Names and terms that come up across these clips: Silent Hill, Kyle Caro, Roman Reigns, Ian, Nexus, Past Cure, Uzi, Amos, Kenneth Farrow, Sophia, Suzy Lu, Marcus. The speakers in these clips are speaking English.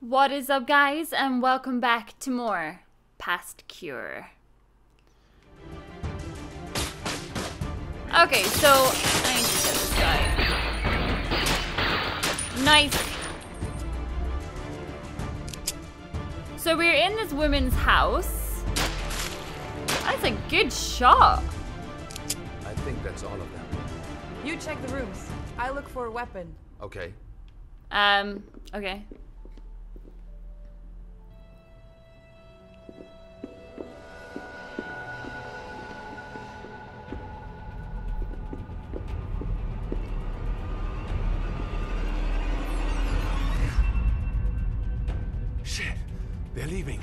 What is up, guys, and welcome back to more Past Cure. Okay, so I need to get this guy. Nice. So we're in this woman's house. That's a good shot. I think that's all of them. You check the rooms. I look for a weapon. Okay. Okay. Leaving.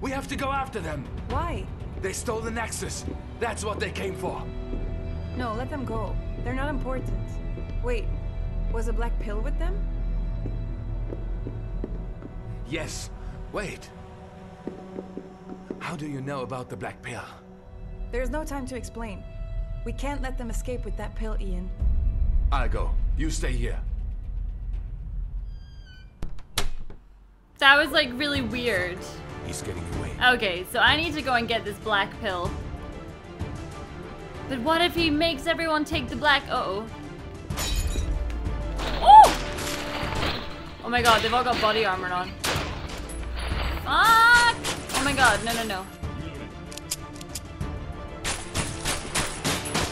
We have to go after them. Why? They stole the Nexus. That's what they came for. No, let them go. They're not important. Wait, was a black pill with them? Yes. Wait. How do you know about the black pill? There's no time to explain. We can't let them escape with that pill, Ian. I'll go. You stay here. That was like really weird. He's getting away. Okay, so I need to go and get this black pill. But what if he makes everyone take the black? Oh! Oh my god, they've all got body armor on. Fuck! Oh my god, no.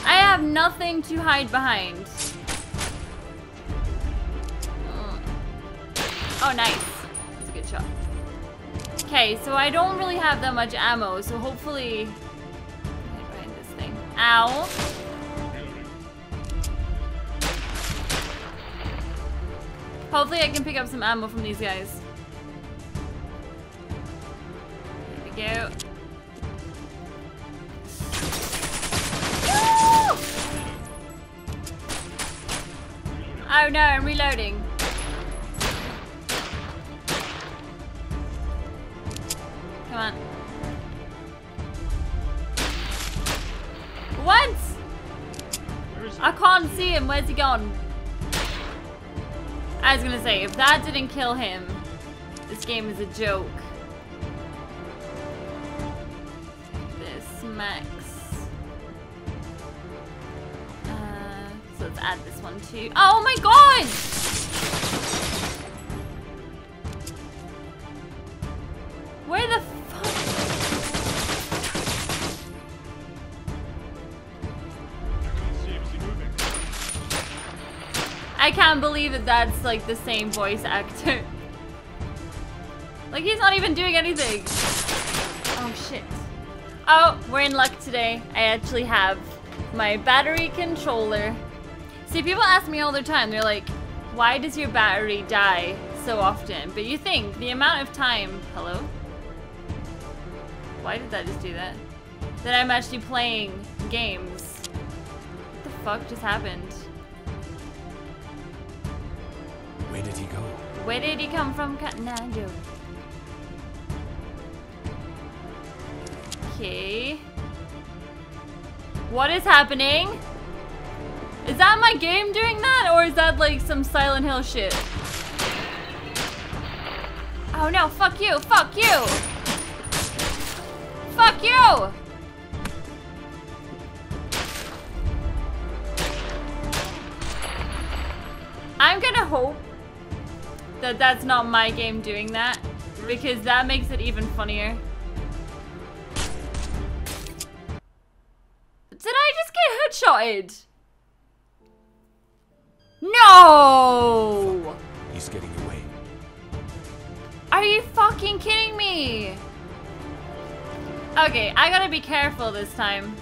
I have nothing to hide behind. Oh, nice. Shot. Okay, so I don't really have that much ammo, so hopefully I find this thing. Ow. Hopefully I can pick up some ammo from these guys. There we go. Woo! Oh no, I'm reloading. Come on. Once! I can't see him. Where's he gone? I was gonna say, if that didn't kill him, this game is a joke. This max. So let's add this one too. Oh my god! Where the fuck? I can't believe that that's like the same voice actor. Like, he's not even doing anything. Oh shit. Oh, we're in luck today. I actually have my battery controller. See, people ask me all the time, they're like, why does your battery die so often? But you think the amount of time. Hello? Why did I just do that? That I'm actually playing games. What the fuck just happened? Where did he go? Where did he come from? Nando. Okay. What is happening? Is that my game doing that? Or is that like some Silent Hill shit? Oh no, fuck you, fuck you! Fuck you! I'm gonna hope that that's not my game doing that, because that makes it even funnier. Did I just get headshotted? No! He's getting away. Are you fucking kidding me? Okay, I gotta be careful this time.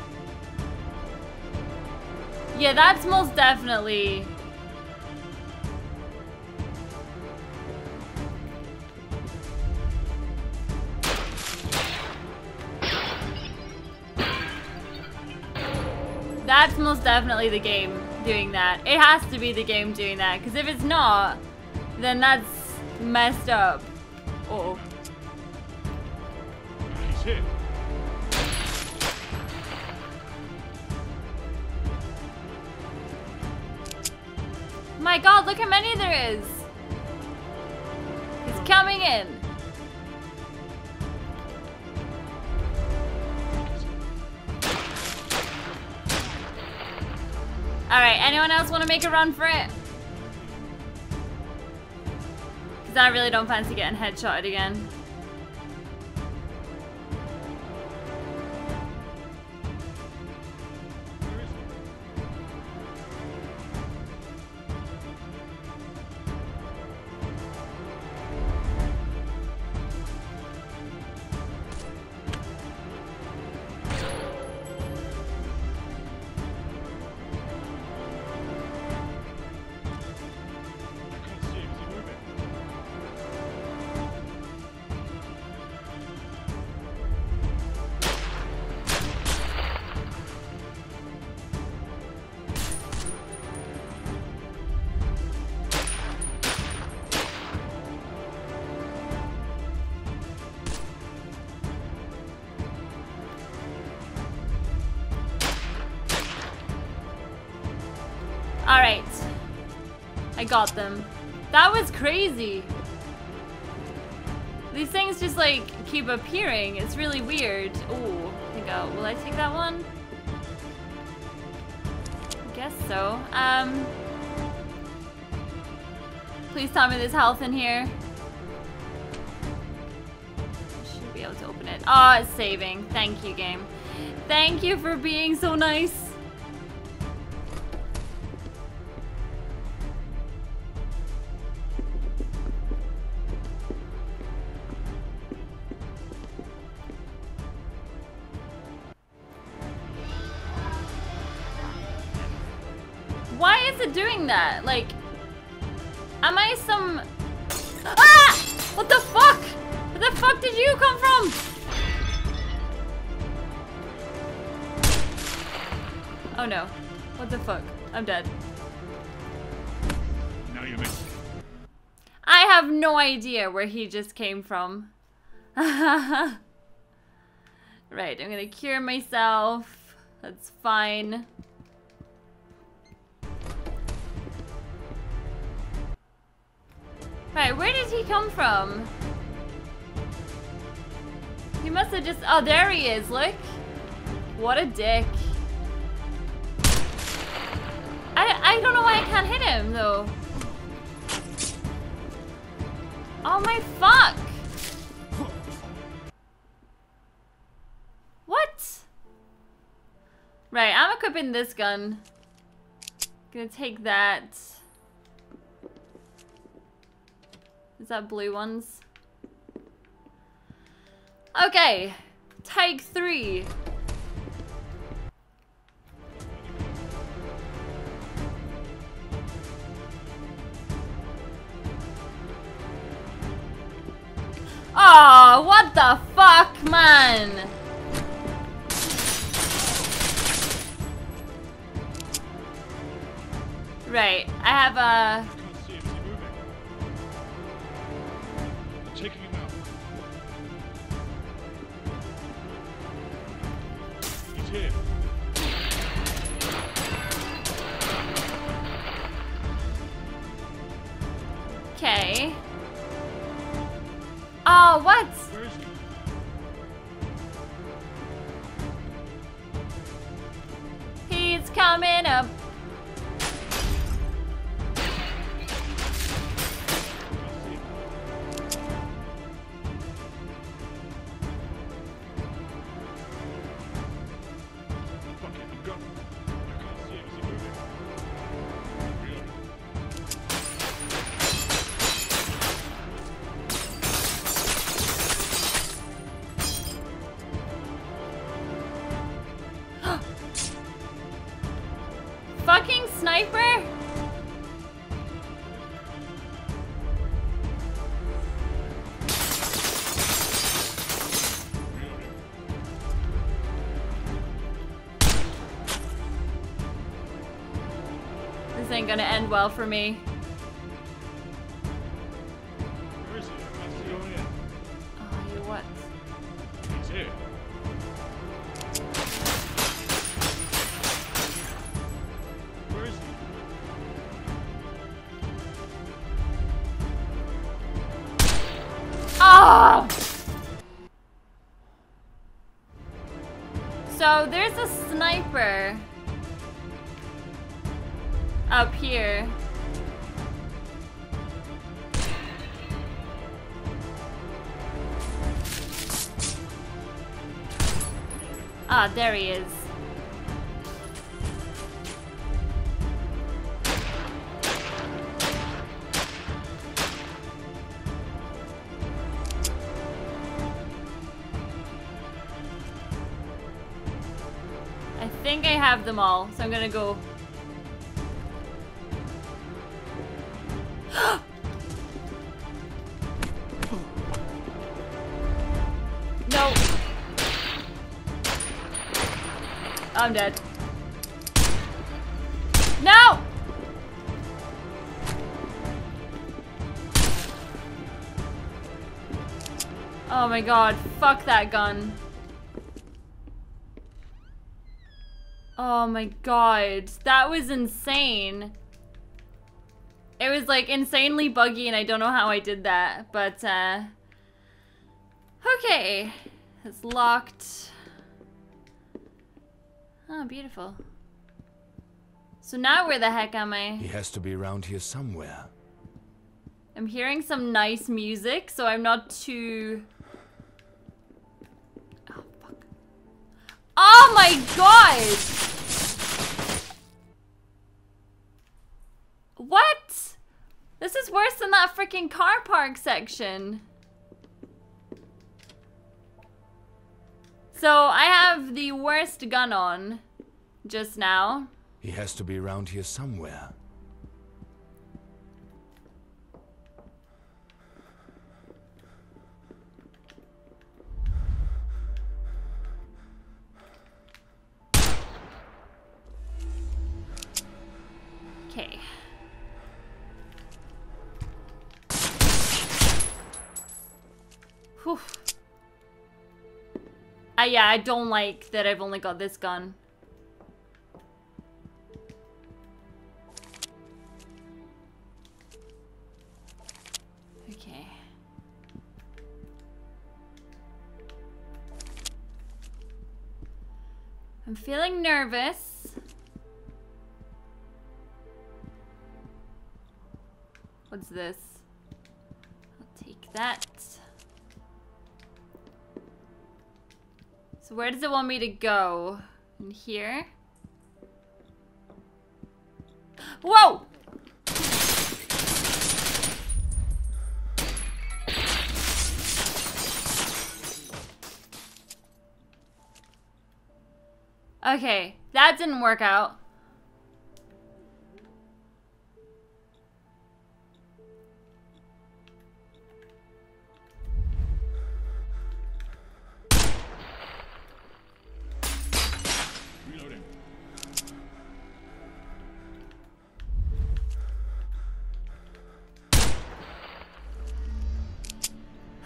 Yeah, that's most definitely... That's most definitely the game doing that. It has to be the game doing that, because if it's not, then that's messed up. Uh-oh. He's hit. My god, look how many there is! It's coming in. Alright, anyone else want to make a run for it? Because I really don't fancy getting headshotted again. I got them. That was crazy. These things just like keep appearing. It's really weird. Ooh, I think will I take that one? I guess so. Please tell me there's health in here. Should be able to open it. Ah, it's saving. Thank you, game. Thank you for being so nice. Like, am I some... Ah! What the fuck? Where the fuck did you come from? Oh no. What the fuck? I'm dead. No, you missed. I have no idea where he just came from. Right, I'm gonna cure myself. That's fine. Right, where did he come from? He must have just... Oh, there he is, look! What a dick. I don't know why I can't hit him, though. Oh my fuck! What? Right, I'm equipping this gun. Gonna take that. Is that blue ones? Okay, take 3. Oh, what the fuck, man? Right, I have a... Okay. Oh, what? Where is he? He's coming up. Gonna end well for me. Where is he? Oh, you what? He's here. Where is he? world! So there's a sniper up here. Ah, there he is. I think I have them all, so I'm gonna go. I'm dead. No! Oh my god, fuck that gun. Oh my god, that was insane. It was like insanely buggy and I don't know how I did that, but okay, it's locked. Oh, beautiful. So now where the heck am I? He has to be around here somewhere. I'm hearing some nice music, so I'm not too... Oh, fuck. Oh my god! What? This is worse than that freaking car park section. So I have the worst gun on just now. He has to be around here somewhere. Okay. Whew. Yeah, I don't like that I've only got this gun. Okay. I'm feeling nervous. What's this? I'll take that. So where does it want me to go? In here? Whoa! Okay, that didn't work out.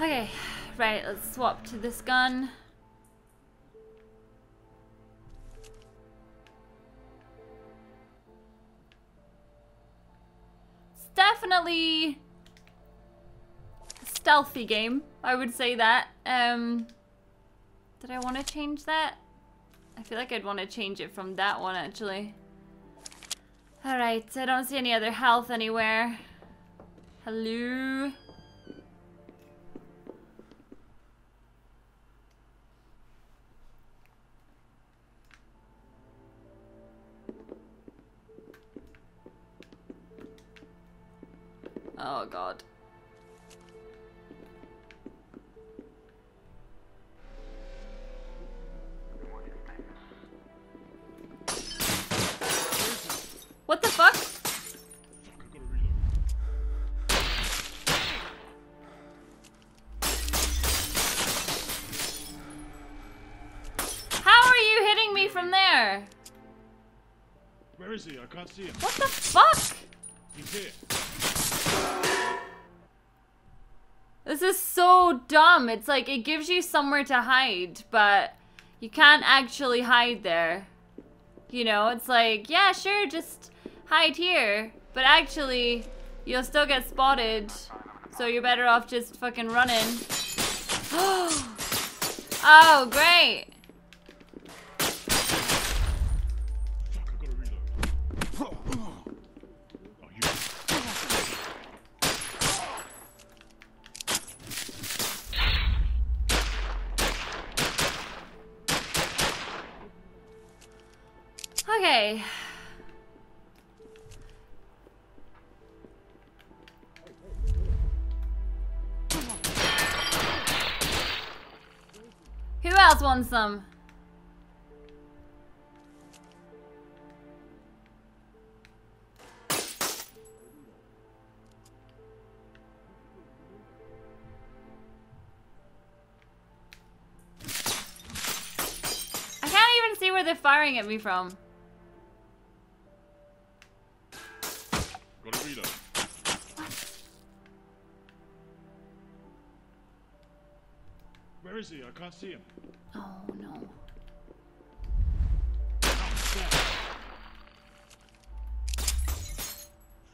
Okay, right, let's swap to this gun. It's definitely a stealthy game, I would say that. Did I want to change that? I feel like I'd want to change it from that one, actually. Alright, I don't see any other health anywhere. Hello? Oh god. What the fuck? How are you hitting me from there? Where is he? I can't see him. What the fuck? He's here. This is so dumb. It's like it gives you somewhere to hide, but you can't actually hide there. You know, it's like, yeah, sure, just hide here, but actually, you'll still get spotted, so you're better off just fucking running. Oh, great. Okay. Who else wants them? I can't even see where they're firing at me from. Where is he? I can't see him. Oh no.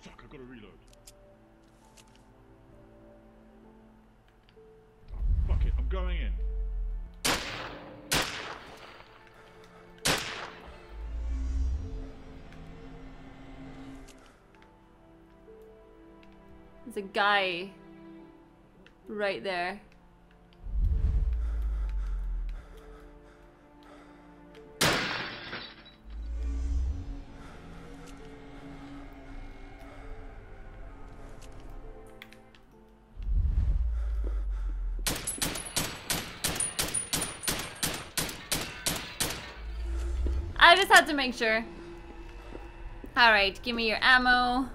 Fuck, I gotta reload. Oh, fuck it, I'm going in. There's a guy right there. I just had to make sure. All right, give me your ammo.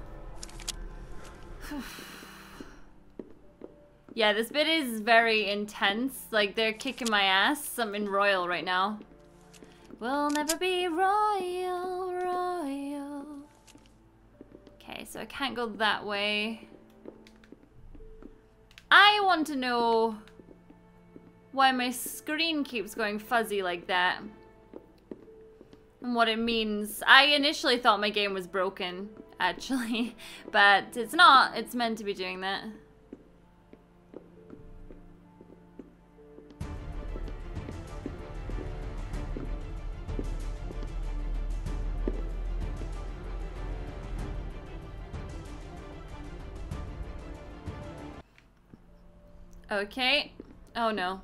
Yeah, this bit is very intense. Like, they're kicking my ass. I'm in royal right now. We'll never be royal, royal. Okay, so I can't go that way. I want to know why my screen keeps going fuzzy like that. And what it means. I initially thought my game was broken, actually. But it's not. It's meant to be doing that. Okay. Oh no.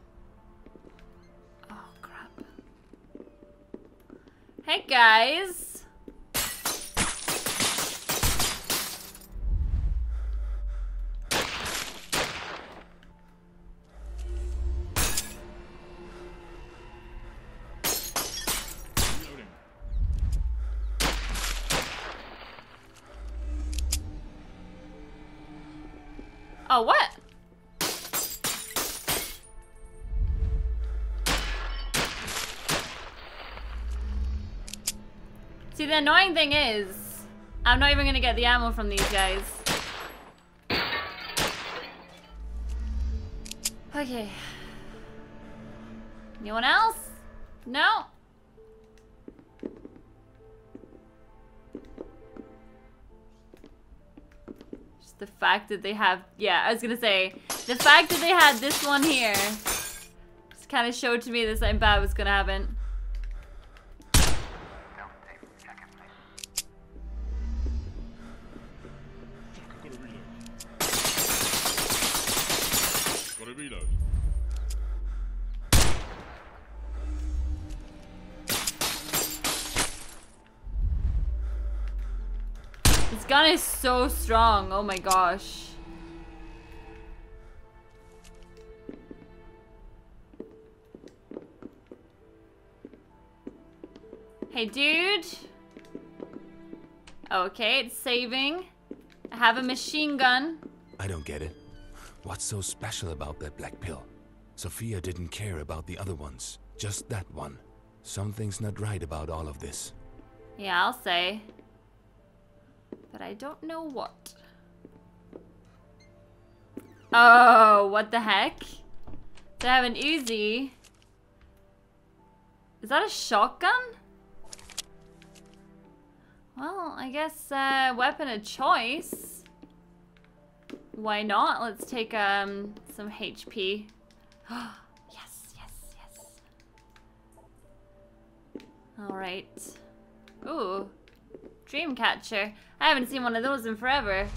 Oh crap. Hey guys. Oh, what? See, the annoying thing is, I'm not even gonna get the ammo from these guys. Okay. Anyone else? No? Just the fact that they have, yeah, I was gonna say, the fact that they had this one here just kind of showed to me that something bad was gonna happen. This gun is so strong, oh my gosh. Hey dude. Okay, it's saving. I have a machine gun. I don't get it. What's so special about that black pill? Sophia didn't care about the other ones, just that one. Something's not right about all of this. Yeah, I'll say. But I don't know what. Oh, what the heck? They have an Uzi. Is that a shotgun? Well, I guess weapon of choice. Why not? Let's take some HP. Yes, yes, yes. Alright. Ooh. Dreamcatcher. I haven't seen one of those in forever.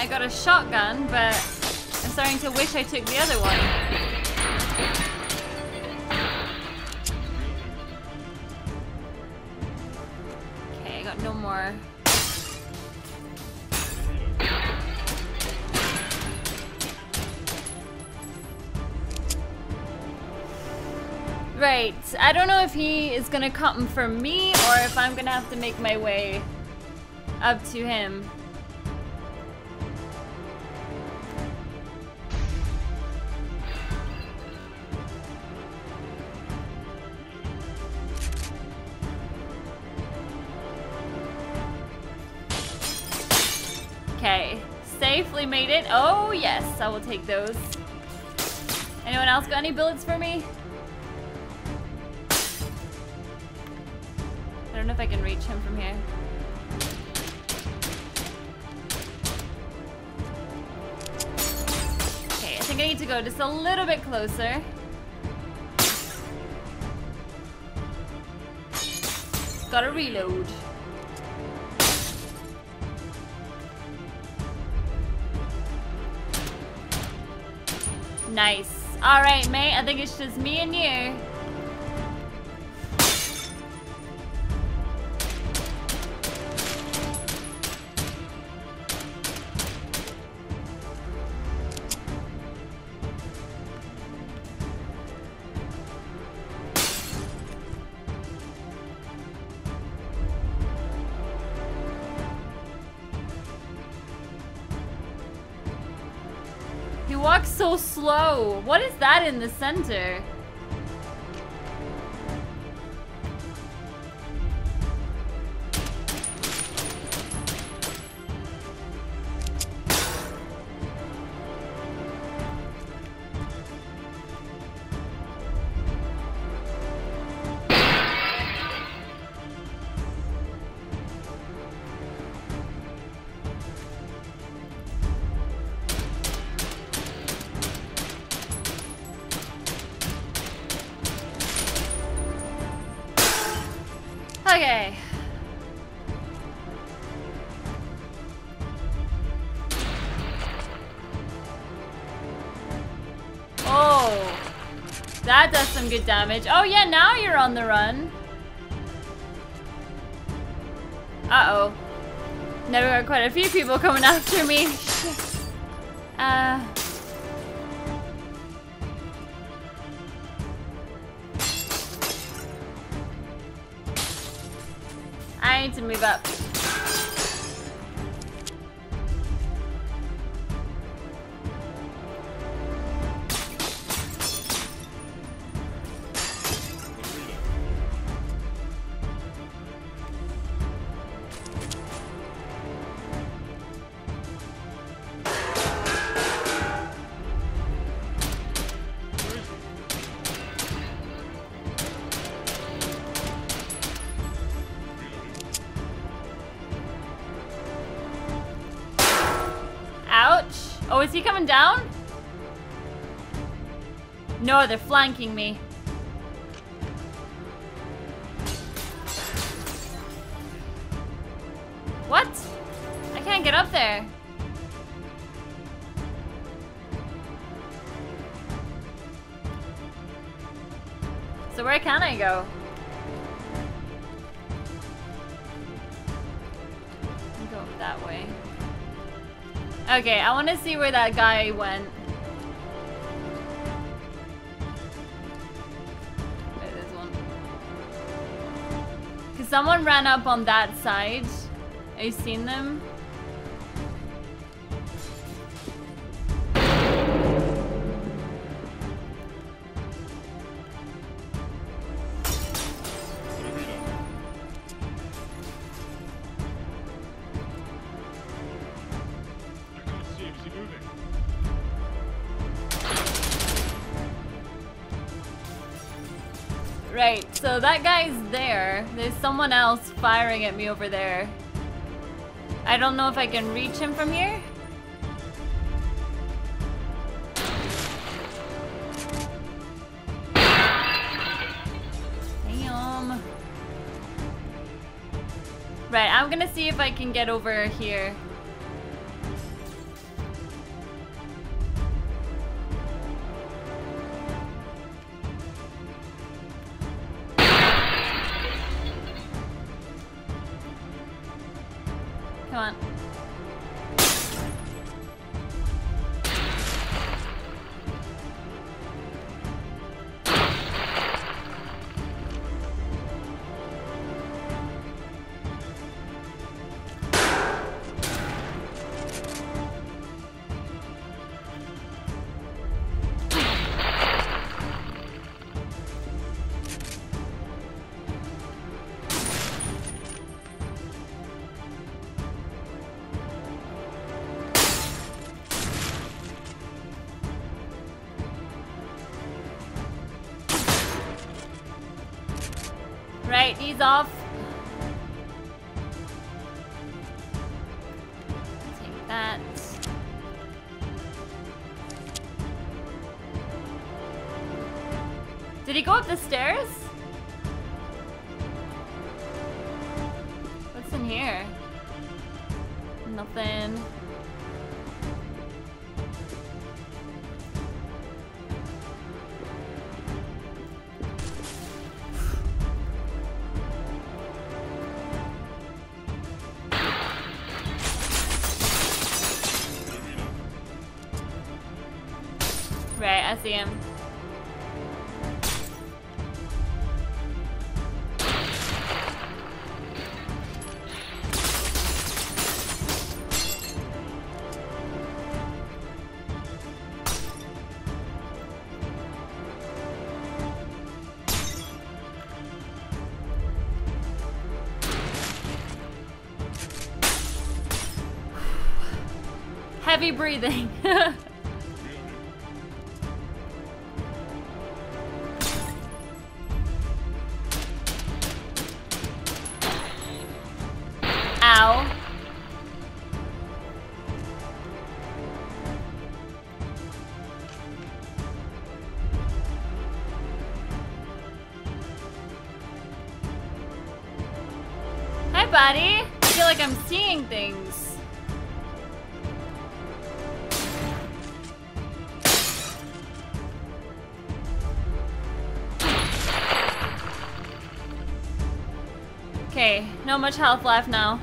I got a shotgun, but I'm starting to wish I took the other one. Right, I don't know if he is gonna come for me or if I'm gonna have to make my way up to him. Made it. Oh yes, I will take those. Anyone else got any bullets for me? I don't know if I can reach him from here. Okay, I think I need to go just a little bit closer. Gotta reload. Nice. Alright, mate. I think it's just me and you. Slow. What is that in the center? Good damage. Oh yeah, now you're on the run. Uh-oh. Now we got quite a few people coming after me. I need to move up. Is he coming down? No, they're flanking me. What? I can't get up there. So where can I go? Go that way. Okay, I want to see where that guy went. Wait, there's one. Because someone ran up on that side. Have you seen them? Right, so that guy's there. There's someone else firing at me over there. I don't know if I can reach him from here. Damn. Right, I'm gonna see if I can get over here. Come on. Right, he's off. Take that. Did he go up the stairs? What's in here? Nothing. Right, I see him. Heavy breathing. Buddy, I feel like I'm seeing things. Okay, not much health left now.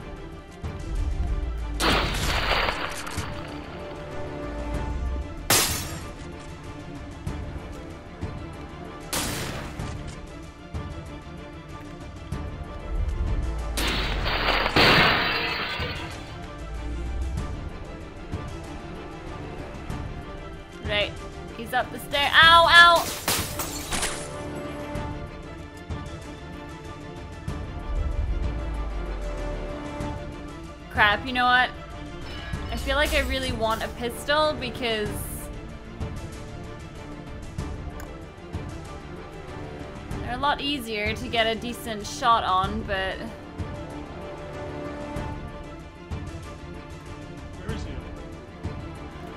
Right, he's up the stair. Ow, ow! Crap, you know what? I feel like I really want a pistol because... they're a lot easier to get a decent shot on, but...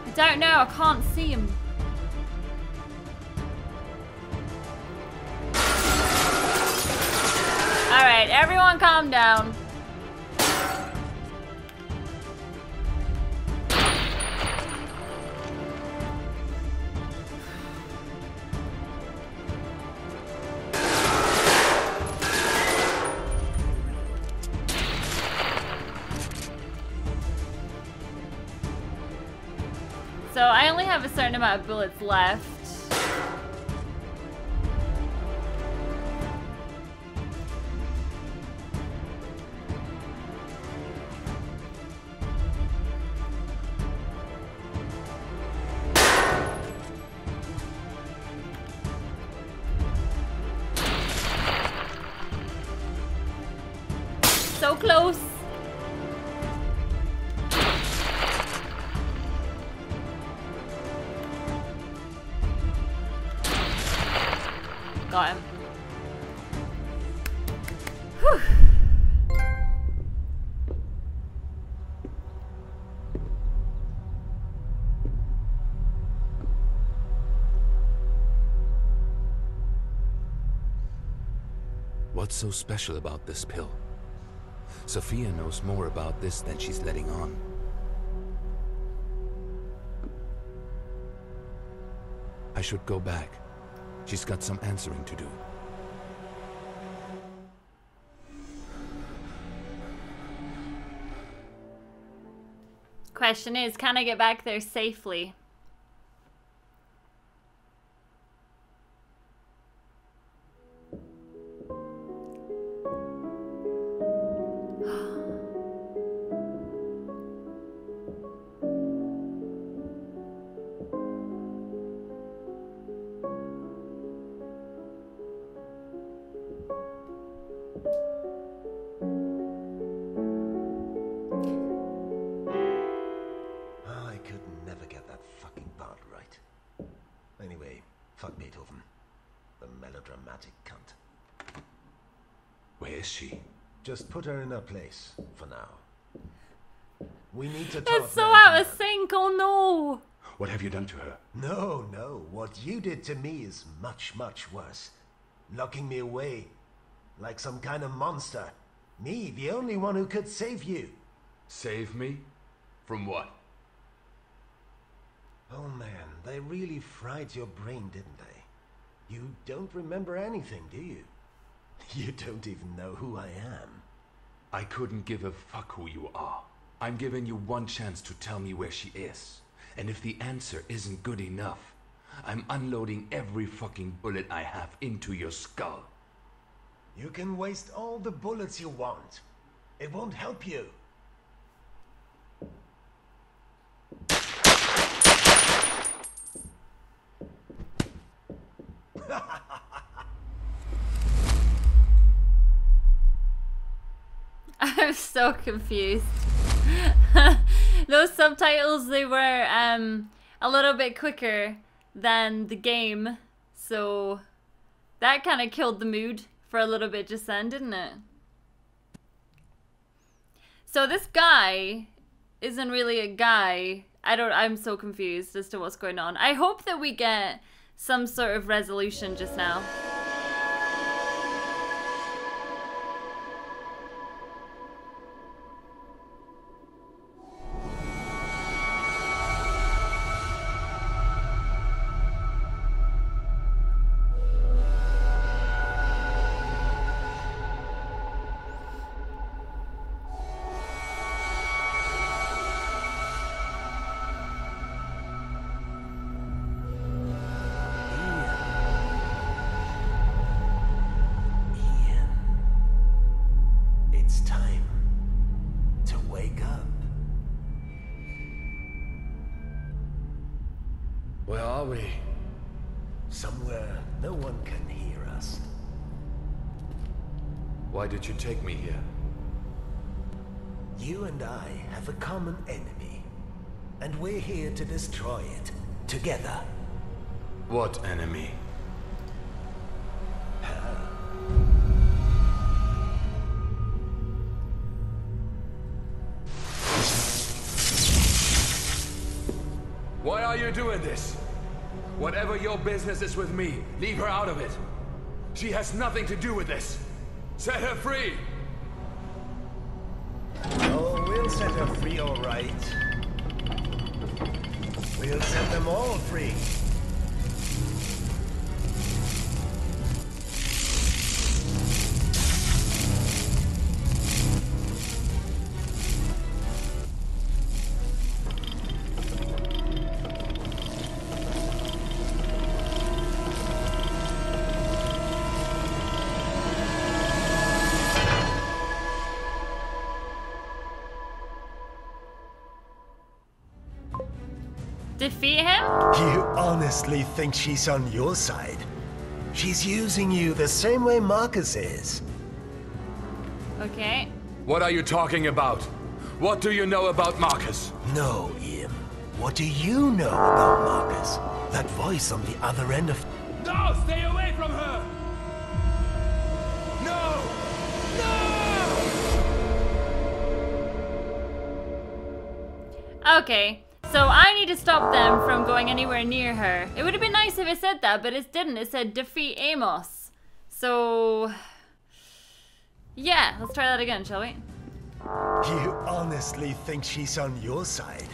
I don't know, I can't see him. Alright, everyone calm down. So I only have a certain amount of bullets left. So close. Got him. Whew. What's so special about this pill? Sophia knows more about this than she's letting on. I should go back. She's got some answering to do. Question is, can I get back there safely? Just put her in her place for now. We need to talk. That's so out of sync. Oh no! What have you done to her? No, no. What you did to me is much, much worse. Locking me away like some kind of monster. Me, the only one who could save you. Save me? From what? Oh man, they really fried your brain, didn't they? You don't remember anything, do you? You don't even know who I am. I couldn't give a fuck who you are. I'm giving you one chance to tell me where she is. And if the answer isn't good enough, I'm unloading every fucking bullet I have into your skull. You can waste all the bullets you want. It won't help you. I'm so confused. Those subtitles, they were a little bit quicker than the game, so that kind of killed the mood for a little bit just then, didn't it? So this guy isn't really a guy. I'm so confused as to what's going on. I hope that we get some sort of resolution just now. You take me here. You and I have a common enemy, and we're here to destroy it together. What enemy? Her. Why are you doing this? Whatever your business is with me, leave her out of it. She has nothing to do with this. Set her free! Oh, we'll set her free, all right. We'll set them all free. defeat him? You honestly think she's on your side? She's using you the same way Marcus is. Okay. What are you talking about? What do you know about Marcus? No, Ian. What do you know about Marcus? That voice on the other end of... No! Stay away from her! No! No! Okay. So I need to stop them from going anywhere near her. It would have been nice if it said that, but it didn't. It said defeat Amos. So yeah, let's try that again, shall we? You honestly think she's on your side?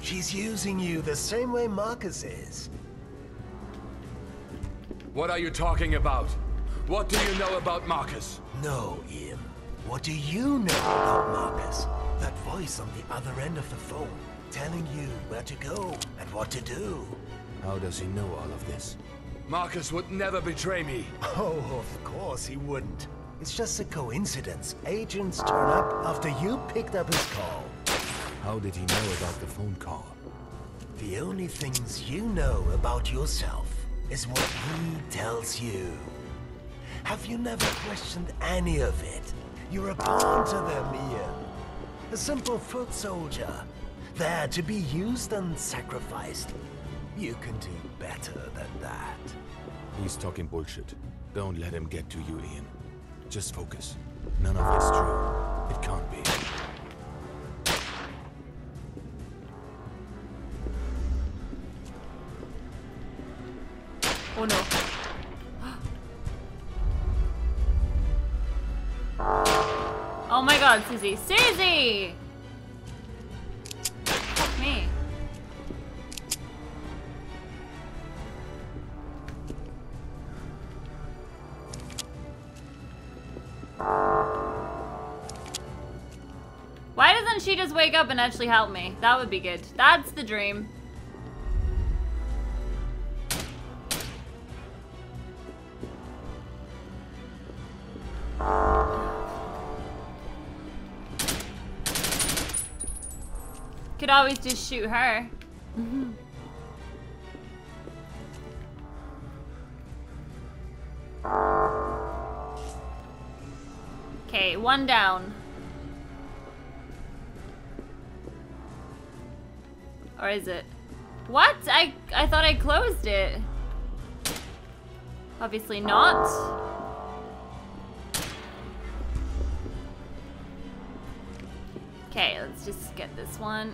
She's using you the same way Marcus is. What are you talking about? What do you know about Marcus? No, Ian. What do you know about Marcus? That voice on the other end of the phone. Telling you where to go and what to do. How does he know all of this? Marcus would never betray me. Oh, of course he wouldn't. It's just a coincidence. Agents turn up after you picked up his call. How did he know about the phone call? The only things you know about yourself is what he tells you. Have you never questioned any of it? You're a pawn to them, Ian. A simple foot soldier. There to be used and sacrificed. You can do better than that. He's talking bullshit. Don't let him get to you, Ian. Just focus. None of this is true. It can't be. Oh no. Oh my god, Susie. Susie! Why doesn't she just wake up and actually help me? That would be good. That's the dream. Could always just shoot her. Mm-hmm. Okay, one down. Or is it? What? I thought I closed it. Obviously not. Okay, let's just get this one.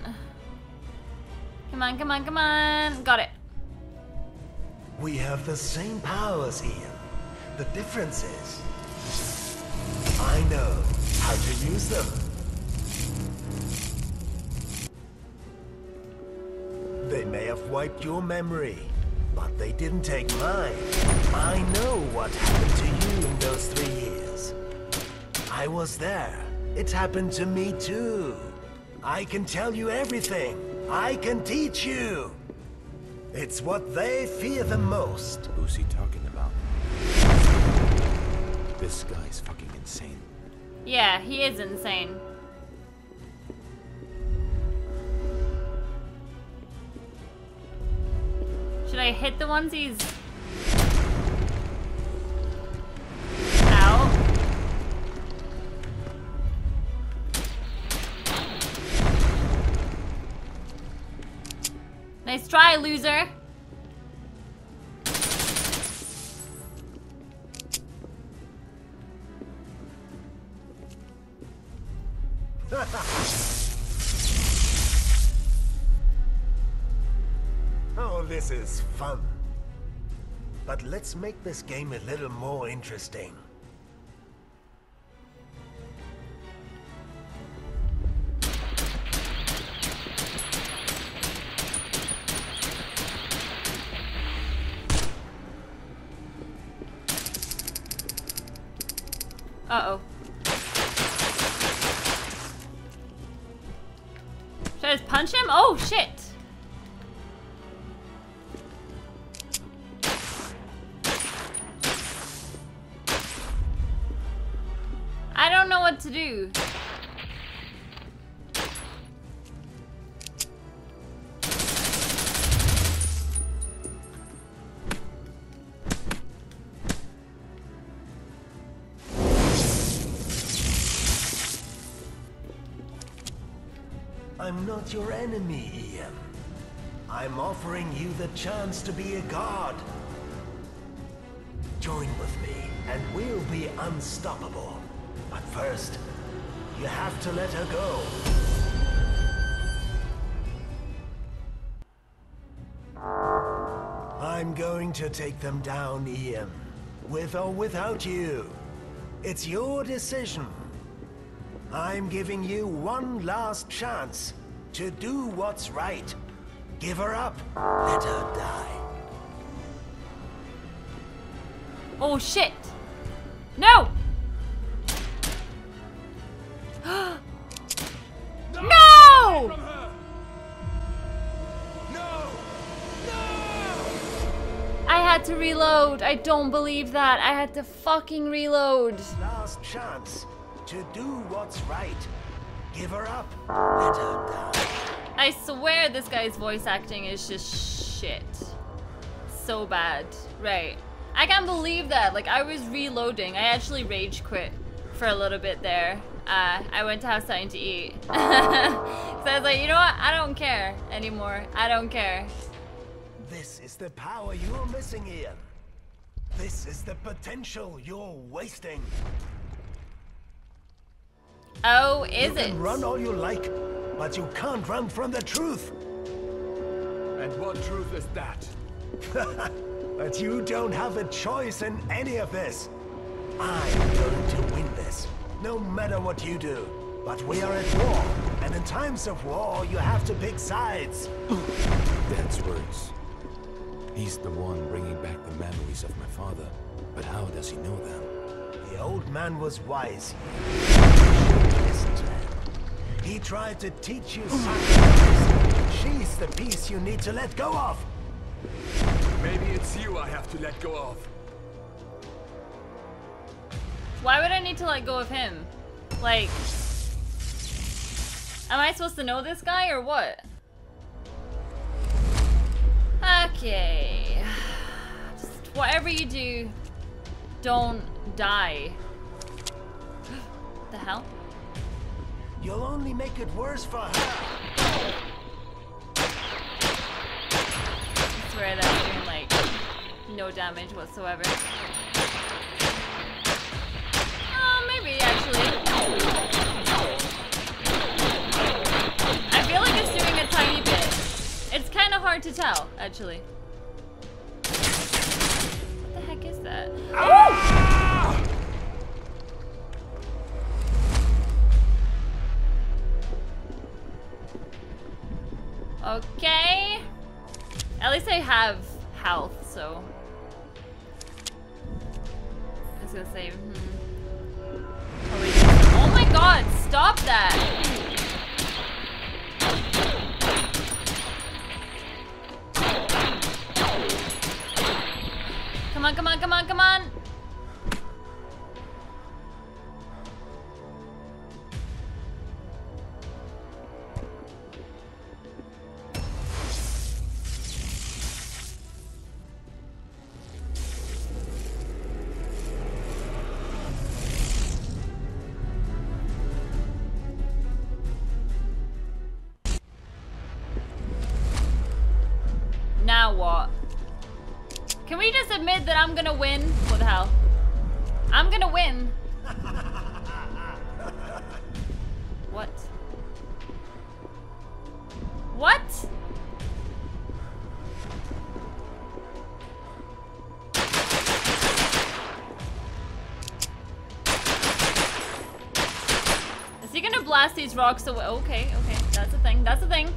Come on, come on, come on. Got it. We have the same powers, Ian. The difference is, I know how to use them. They may have wiped your memory, but they didn't take mine. I know what happened to you in those 3 years. I was there. It happened to me too. I can tell you everything. I can teach you. It's what they fear the most. Who's he talking about? This guy's fucking insane. Yeah, he is insane. Should I hit the ones he's out? Nice try, loser. This is fun. But let's make this game a little more interesting. Uh-oh. Should I just punch him? Oh, shit! To do. I'm not your enemy, Ian. I'm offering you the chance to be a god. Join with me, and we'll be unstoppable. But first, you have to let her go. I'm going to take them down, Ian. With or without you. It's your decision. I'm giving you one last chance to do what's right. Give her up. Let her die. Oh shit. No! No! I had to reload. I don't believe that. I had to fucking reload. Last chance to do what's right. Give her up. Let her die. I swear this guy's voice acting is just shit. So bad. Right. I can't believe that. Like, I was reloading. I actually rage quit for a little bit there. I went to have something to eat. So I was like, you know what? I don't care anymore. I don't care. This is the power you're missing, Ian. This is the potential you're wasting. Oh, is it? You can run all you like, but you can't run from the truth. And what truth is that? But you don't have a choice in any of this. I'm going to win this, no matter what you do. But we are at war, and in times of war, you have to pick sides. That's words. He's the one bringing back the memories of my father. But how does he know them? The old man was wise. Listen to him. He tried to teach you something. She's the piece you need to let go of. Maybe it's you I have to let go of. Why would I need to let go of him? Like, am I supposed to know this guy or what? Okay. Just whatever you do, don't die. What the hell? You'll only make it worse for her. I swear that's doing like no damage whatsoever. Maybe actually. I feel like it's doing a tiny bit. It's kind of hard to tell, actually. What the heck is that? Ah! Oh! Okay. At least I have health, so. I was gonna say, Oh my god, stop that! Come on, come on, come on, come on! That I'm gonna win. What the hell? I'm gonna win. What? What? Is he gonna blast these rocks away? Okay, okay. That's a thing. That's a thing.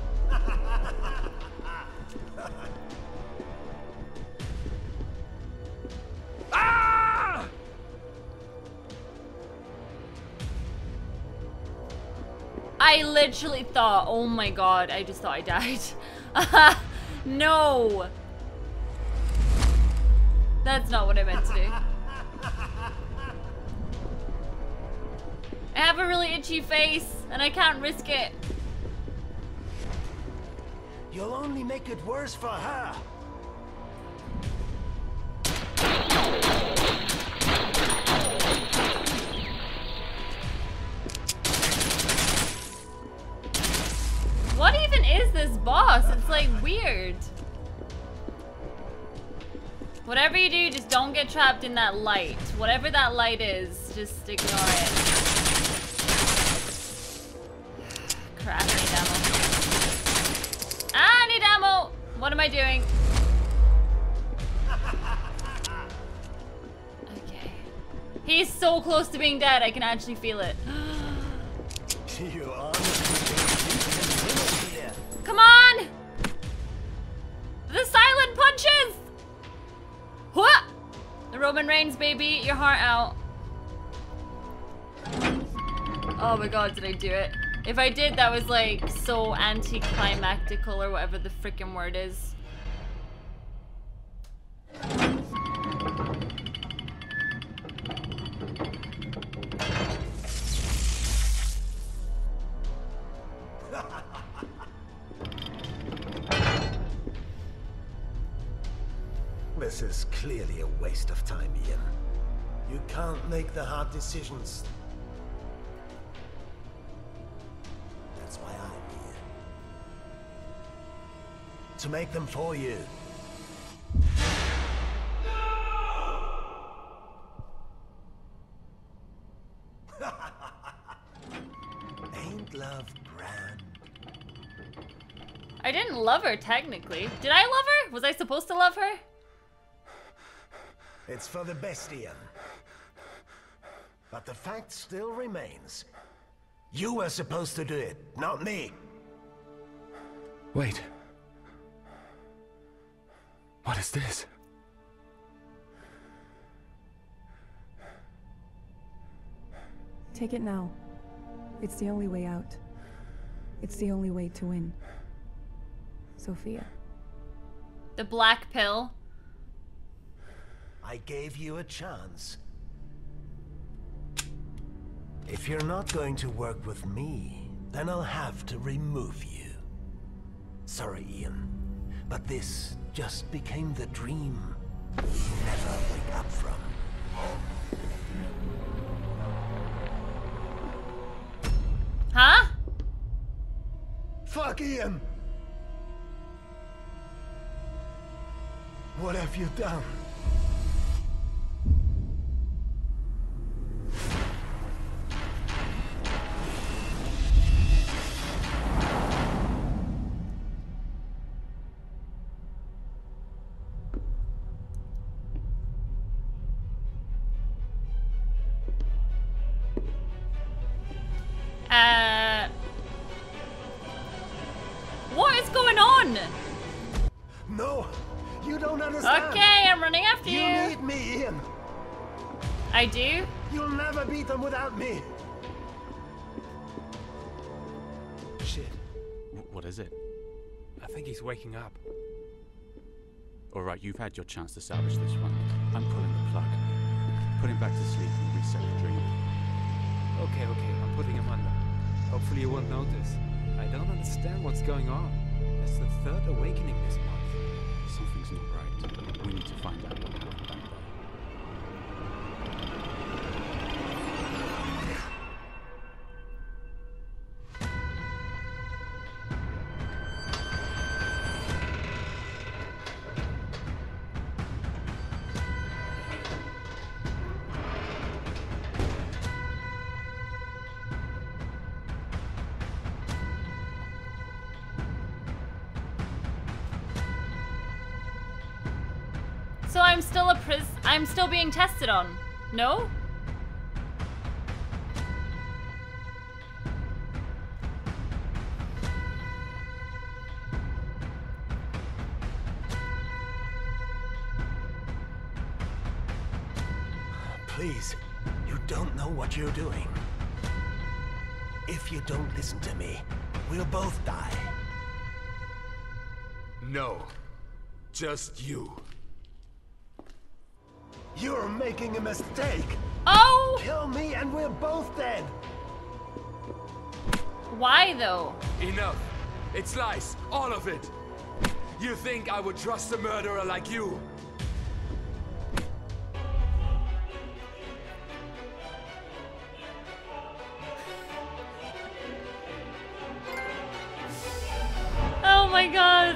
I literally thought, oh my god, I just thought I died. No! That's not what I meant to do. I have a really itchy face, and I can't risk it. You'll only make it worse for her. What? boss. It's like weird. Whatever you do, just don't get trapped in that light. Whatever that light is, just ignore it. Crap, I need ammo. I need ammo! What am I doing? Okay. He's so close to being dead, I can actually feel it. Come on! The silent punches! What? The Roman Reigns, baby, your heart out. Oh my god, did I do it? If I did, that was like so anticlimactical or whatever the freaking word is. This is clearly a waste of time, Ian. You can't make the hard decisions. That's why I'm here. To make them for you. No! Ain't love grand? I didn't love her, technically. Did I love her? Was I supposed to love her? It's for the best, Ian. But the fact still remains. You were supposed to do it, not me. Wait. What is this? Take it now. It's the only way out. It's the only way to win. Sophia. The black pill. I gave you a chance. If you're not going to work with me, then I'll have to remove you. Sorry, Ian, but this just became the dream you never wake up from. Huh? Fuck, Ian! What have you done? I do? You'll never beat them without me. Shit. What is it? I think he's waking up. Alright, you've had your chance to salvage this one. I'm pulling the plug. Put him back to sleep and reset the dream. Okay, okay, I'm putting him under. Hopefully you won't notice. I don't understand what's going on. It's the third awakening this month. Something's not right. We need to find out what happened. So I'm still being tested on. No? Please, you don't know what you're doing. If you don't listen to me, we'll both die. No, just you. You're making a mistake! Oh! Kill me and we're both dead! Why though? Enough! It's lies! All of it! You think I would trust a murderer like you? Oh my god!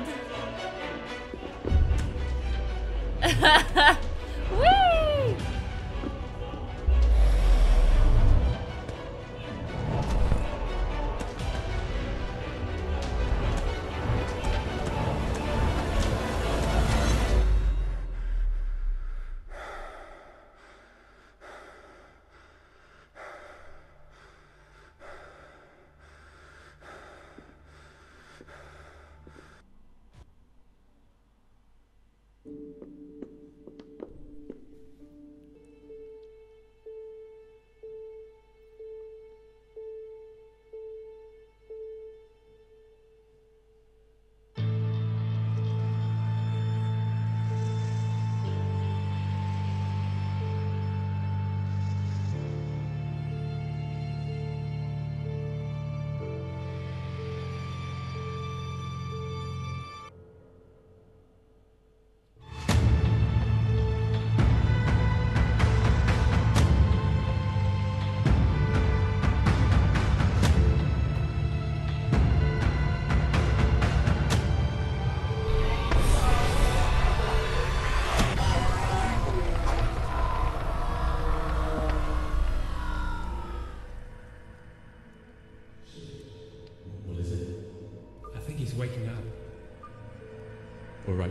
Whee!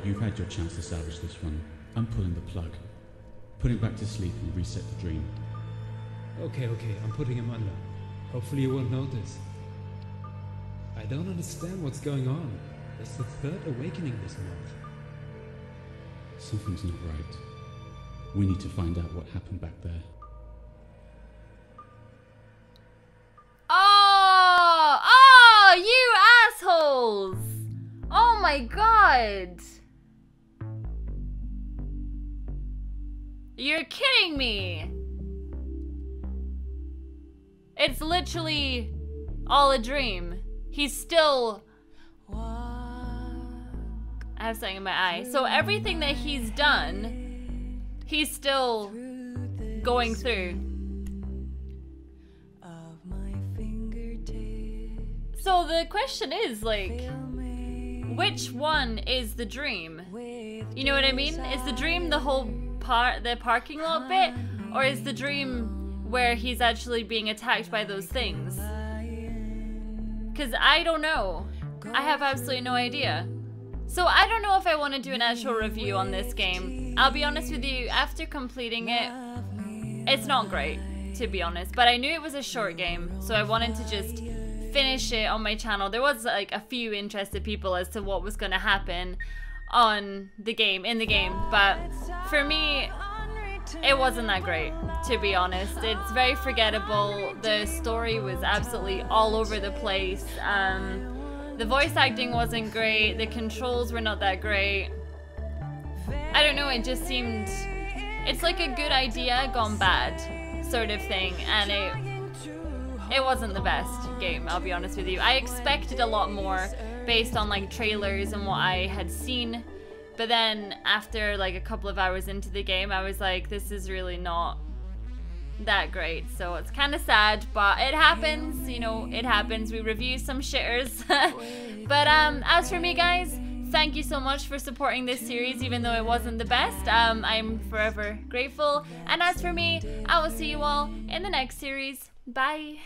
You've had your chance to salvage this one. I'm pulling the plug. Put him back to sleep and reset the dream. Okay, I'm putting him under. Hopefully you won't notice. I don't understand what's going on. It's the third awakening this month. Something's not right. We need to find out what happened back there. Oh, you assholes! Oh my god! You're kidding me! It's literally all a dream. He's still... I have something in my eye. So everything that he's done, he's still going through. So the question is, like, which one is the dream? You know what I mean? Is the dream the whole the parking lot bit, or is the dream where he's actually being attacked by those things? Because I don't know. I have absolutely no idea. So I don't know if I want to do an actual review on this game. I'll be honest with you, after completing it, it's not great, to be honest. But I knew it was a short game, so I wanted to just finish it on my channel. There was like a few interested people as to what was going to happen on the game, in the game, but for me it wasn't that great, to be honest. It's very forgettable. The story was absolutely all over the place. The voice acting wasn't great. The controls were not that great. I don't know, it just seemed, it's like a good idea gone bad sort of thing, and it wasn't the best game, I'll be honest with you. I expected a lot more based on like trailers and what I had seen, but then after like a couple of hours into the game I was like, this is really not that great. So it's kind of sad, but it happens, you know, it happens. We review some shitters. But as for me guys, thank you so much for supporting this series, even though it wasn't the best. I'm forever grateful, and as for me, I will see you all in the next series. Bye.